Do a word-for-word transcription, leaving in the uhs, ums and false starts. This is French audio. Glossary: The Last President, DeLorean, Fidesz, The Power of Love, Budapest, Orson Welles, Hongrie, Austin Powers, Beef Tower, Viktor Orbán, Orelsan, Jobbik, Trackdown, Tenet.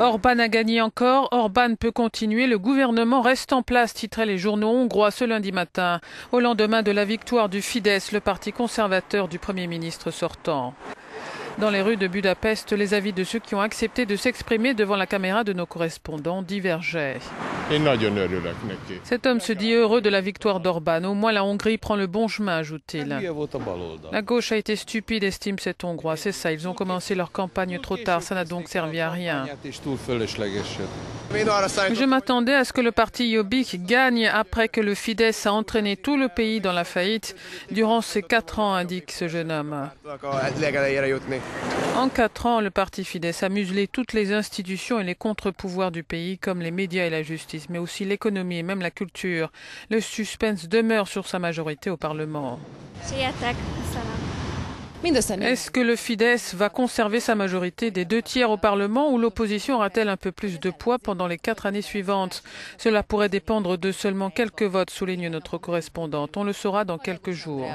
Orbán a gagné encore, Orbán peut continuer, le gouvernement reste en place, titraient les journaux hongrois ce lundi matin, au lendemain de la victoire du Fidesz, le parti conservateur du Premier ministre sortant. Dans les rues de Budapest, les avis de ceux qui ont accepté de s'exprimer devant la caméra de nos correspondants divergeaient. Cet homme se dit heureux de la victoire d'Orbán. Au moins la Hongrie prend le bon chemin, ajoute-t-il. La gauche a été stupide, estime cet Hongrois. C'est ça, ils ont commencé leur campagne trop tard, ça n'a donc servi à rien. Je m'attendais à ce que le parti Jobbik gagne après que le Fidesz a entraîné tout le pays dans la faillite durant ces quatre ans, indique ce jeune homme. En quatre ans, le parti Fidesz a muselé toutes les institutions et les contre-pouvoirs du pays, comme les médias et la justice, mais aussi l'économie et même la culture. Le suspense demeure sur sa majorité au Parlement. Est-ce que le Fidesz va conserver sa majorité des deux tiers au Parlement ou l'opposition aura-t-elle un peu plus de poids pendant les quatre années suivantes? Cela pourrait dépendre de seulement quelques votes, souligne notre correspondante. On le saura dans quelques jours.